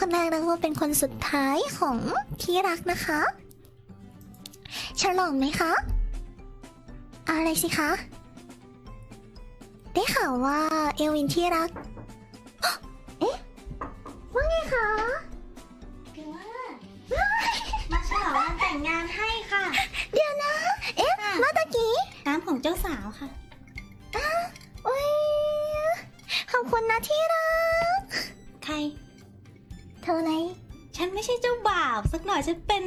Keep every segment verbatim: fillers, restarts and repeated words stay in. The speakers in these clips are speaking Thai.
คณะเราเป็นคนสุดท้ายของที่รักนะคะฉลองไหมคะอะไรสิคะได้ข่าวว่าเอลวินที่รักเอ๊ะว่าไงคะคือว่ามาฉลองวันแต่งงานให้ค่ะเดี๋ยวนะเอ๊ะเมื่อตะกี้น้ำของเจ้าสาวค่ะอ้าวโอ้ยขอบคุณนะที่รักใครเธอไหนฉันไม่ใช่เจ้าบ่าวสักหน่อยฉันเป็น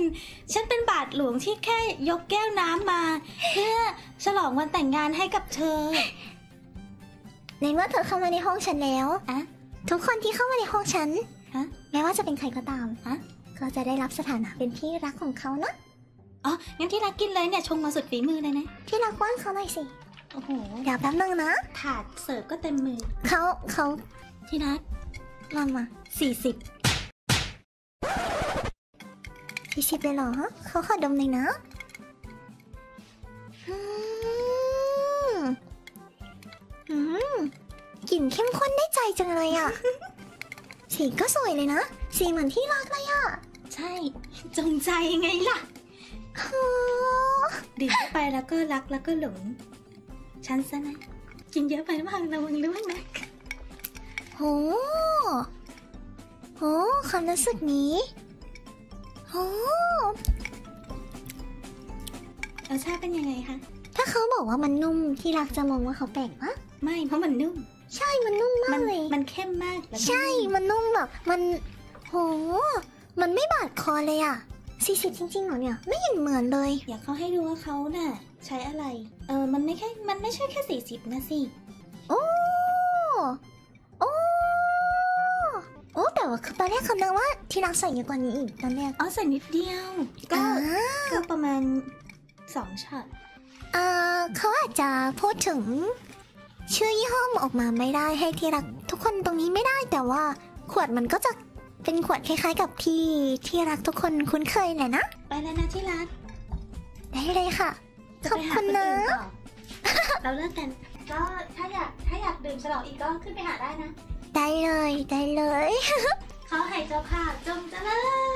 ฉันเป็นบาทหลวงที่แค่ยกแก้วน้ำมาเพื่อฉลองวันแต่งงานให้กับเธอในเมื่อเธอเข้ามาในห้องฉันแล้วอะทุกคนที่เข้ามาในห้องฉันอะแม้ว่าจะเป็นใครก็ตามอะก็จะได้รับสถานะเป็นที่รักของเขานะอ๋องั้นที่รักกินเลยเนี่ยชงมาสุดฝีมือเลยนะที่รักว่างเขาหน่อยสิโอ้โหเดี๋ยวแป๊บนึงนะถาดเสิร์ฟก็เต็มมือเขาเขาที่รักลองมาสี่สิบสี่สิบเลยเหรอเขาขอดมเลยนะอืมอืมกลิ่นเข้มข้นได้ใจจังเลยอ่ะสีก็สวยเลยนะสีเหมือนที่รักเลยอ่ะใช่จงใจไงล่ะดื่มเข้าไปแล้วก็รักแล้วก็หลงฉันซะนะกินเยอะไปมากระวังด้วยนะโอ้โหความรู้สึกนี้โอ้รสชาติเป็นยังไงคะถ้าเขาบอกว่ามันนุ่มที่รักจะมองว่าเขาแปลกปะไม่เพราะมันนุ่มใช่มันนุ่มมากเลยมันเข้มมากใช่มันนุ่มแบบมันโหมันไม่บาดคอเลยอ่ะสี่สิบจริงๆเหรอเนี่ยไม่เห็นเหมือนเลยอยากเขาให้ดูว่าเขาน่ะใช้อะไรเออมันไม่แค่มันไม่ใช่แค่สี่สิบนะสิโอ้โอ้โอ้แต่ว่าตอนแรกคำนึงว่าที่รักใส่เยอะกว่านี้อีกตอนแรกอ๋อใส่นิดเดียวก็ก็ประมาณสองช็อตเออเขาอาจจะพูดถึงชื่อยี่ห้อออกมาไม่ได้ให้ที่รักทุกคนตรงนี้ไม่ได้แต่ว่าขวดมันก็จะเป็นขวดคล้ายๆกับที่ที่รักทุกคนคุ้นเคยแหละนะไปแล้วนะที่รักได้เลยค่ะขอบคุณนะเราเลิกกันก็ถ้าอยากถ้าอยากดื่มฉลองอีกก็ขึ้นไปหาได้นะได้เลยได้เลยขอให้เจ้าค่ะจงเจริญ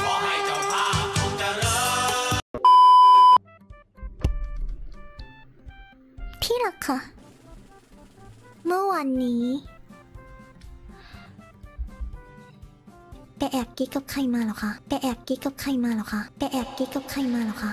ขอให้เจ้าค่ะจงเจริญที่รักค่ะเมื่อวันนี้ไปแอบกิ๊กกับใครมาหรอคะไปแอบกิ๊กกับใครมาหรอคะไปแอบกิ๊กกับใครมาหรอคะ